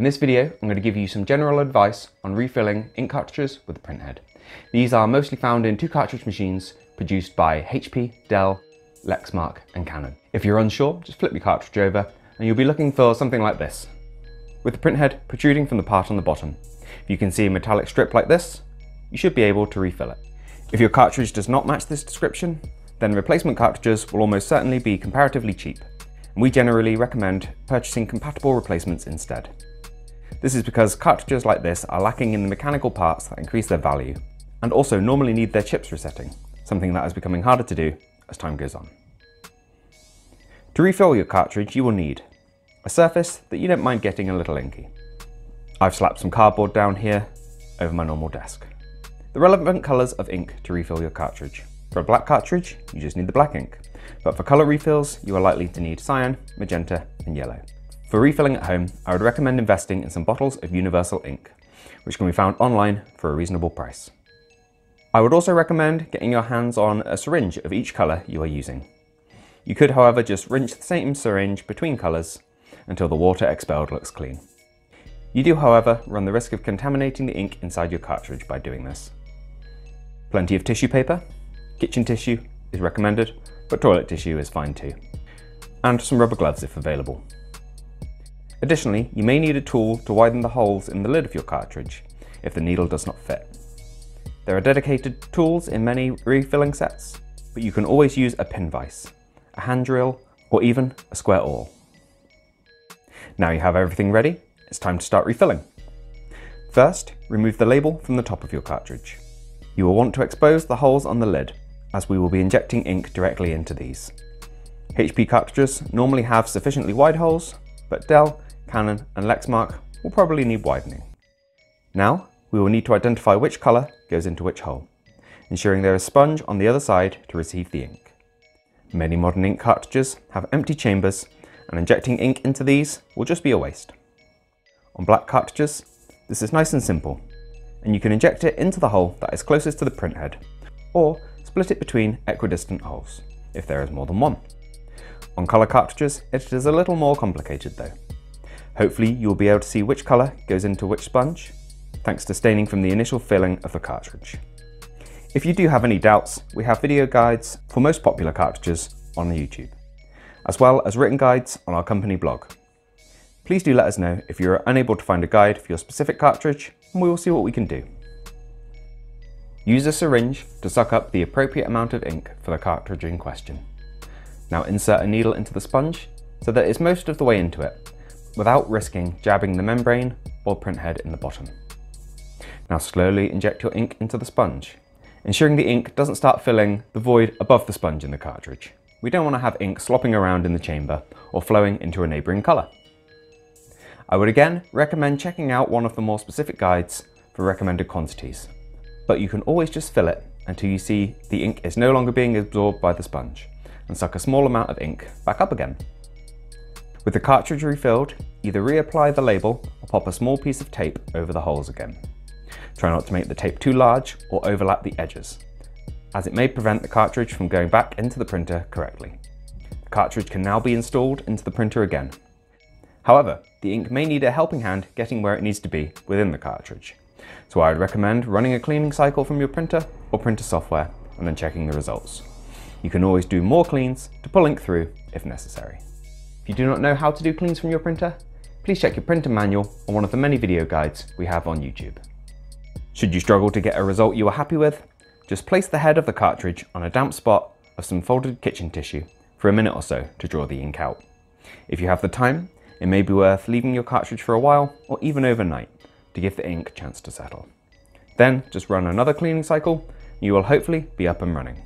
In this video, I'm going to give you some general advice on refilling ink cartridges with a printhead. These are mostly found in two cartridge machines produced by HP, Dell, Lexmark and Canon. If you're unsure, just flip your cartridge over and you'll be looking for something like this, with the printhead protruding from the part on the bottom. If you can see a metallic strip like this, you should be able to refill it. If your cartridge does not match this description, then replacement cartridges will almost certainly be comparatively cheap, and we generally recommend purchasing compatible replacements instead. This is because cartridges like this are lacking in the mechanical parts that increase their value, and also normally need their chips resetting, something that is becoming harder to do as time goes on. To refill your cartridge, you will need a surface that you don't mind getting a little inky. I've slapped some cardboard down here over my normal desk. The relevant colours of ink to refill your cartridge. For a black cartridge, you just need the black ink, but for colour refills, you are likely to need cyan, magenta and yellow. For refilling at home, I would recommend investing in some bottles of universal ink, which can be found online for a reasonable price. I would also recommend getting your hands on a syringe of each colour you are using. You could, however, just rinse the same syringe between colours until the water expelled looks clean. You do, however, run the risk of contaminating the ink inside your cartridge by doing this. Plenty of tissue paper. Kitchen tissue is recommended, but toilet tissue is fine too. And some rubber gloves if available. Additionally, you may need a tool to widen the holes in the lid of your cartridge if the needle does not fit. There are dedicated tools in many refilling sets, but you can always use a pin vise, a hand drill, or even a square awl. Now you have everything ready, it's time to start refilling. First, remove the label from the top of your cartridge. You will want to expose the holes on the lid, as we will be injecting ink directly into these. HP cartridges normally have sufficiently wide holes, but Dell, Canon and Lexmark will probably need widening. Now, we will need to identify which colour goes into which hole, ensuring there is sponge on the other side to receive the ink. Many modern ink cartridges have empty chambers, and injecting ink into these will just be a waste. On black cartridges, this is nice and simple, and you can inject it into the hole that is closest to the printhead, or split it between equidistant holes, if there is more than one. On colour cartridges, it is a little more complicated though. Hopefully you will be able to see which colour goes into which sponge, thanks to staining from the initial filling of the cartridge. If you do have any doubts, we have video guides for most popular cartridges on YouTube, as well as written guides on our company blog. Please do let us know if you are unable to find a guide for your specific cartridge, and we will see what we can do. Use a syringe to suck up the appropriate amount of ink for the cartridge in question. Now insert a needle into the sponge so that it's most of the way into it, without risking jabbing the membrane or printhead in the bottom. Now slowly inject your ink into the sponge, ensuring the ink doesn't start filling the void above the sponge in the cartridge. We don't want to have ink slopping around in the chamber or flowing into a neighbouring colour. I would again recommend checking out one of the more specific guides for recommended quantities, but you can always just fill it until you see the ink is no longer being absorbed by the sponge, and suck a small amount of ink back up again. With the cartridge refilled, either reapply the label or pop a small piece of tape over the holes again. Try not to make the tape too large or overlap the edges, as it may prevent the cartridge from going back into the printer correctly. The cartridge can now be installed into the printer again. However, the ink may need a helping hand getting where it needs to be within the cartridge, so I would recommend running a cleaning cycle from your printer or printer software and then checking the results. You can always do more cleans to pull ink through if necessary. If you do not know how to do cleans from your printer, please check your printer manual or one of the many video guides we have on YouTube. Should you struggle to get a result you are happy with, just place the head of the cartridge on a damp spot of some folded kitchen tissue for a minute or so to draw the ink out. If you have the time, it may be worth leaving your cartridge for a while or even overnight to give the ink a chance to settle. Then just run another cleaning cycle and you will hopefully be up and running.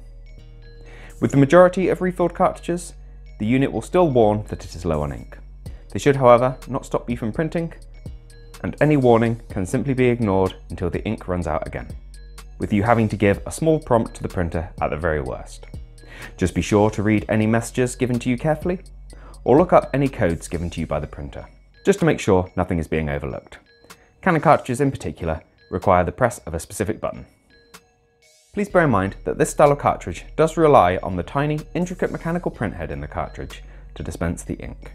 With the majority of refilled cartridges, the unit will still warn that it is low on ink. They should, however, not stop you from printing, and any warning can simply be ignored until the ink runs out again, with you having to give a small prompt to the printer at the very worst. Just be sure to read any messages given to you carefully, or look up any codes given to you by the printer, just to make sure nothing is being overlooked. Canon cartridges in particular require the press of a specific button. Please bear in mind that this style of cartridge does rely on the tiny, intricate mechanical printhead in the cartridge to dispense the ink.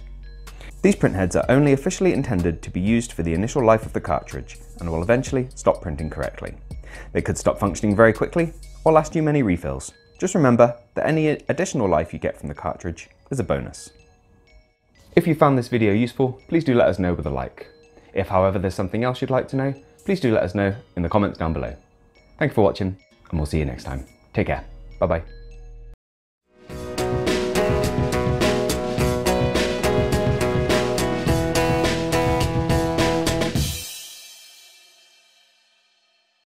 These printheads are only officially intended to be used for the initial life of the cartridge and will eventually stop printing correctly. They could stop functioning very quickly or last you many refills. Just remember that any additional life you get from the cartridge is a bonus. If you found this video useful, please do let us know with a like. If however there's something else you'd like to know, please do let us know in the comments down below. Thank you for watching and we'll see you next time. Take care, bye bye.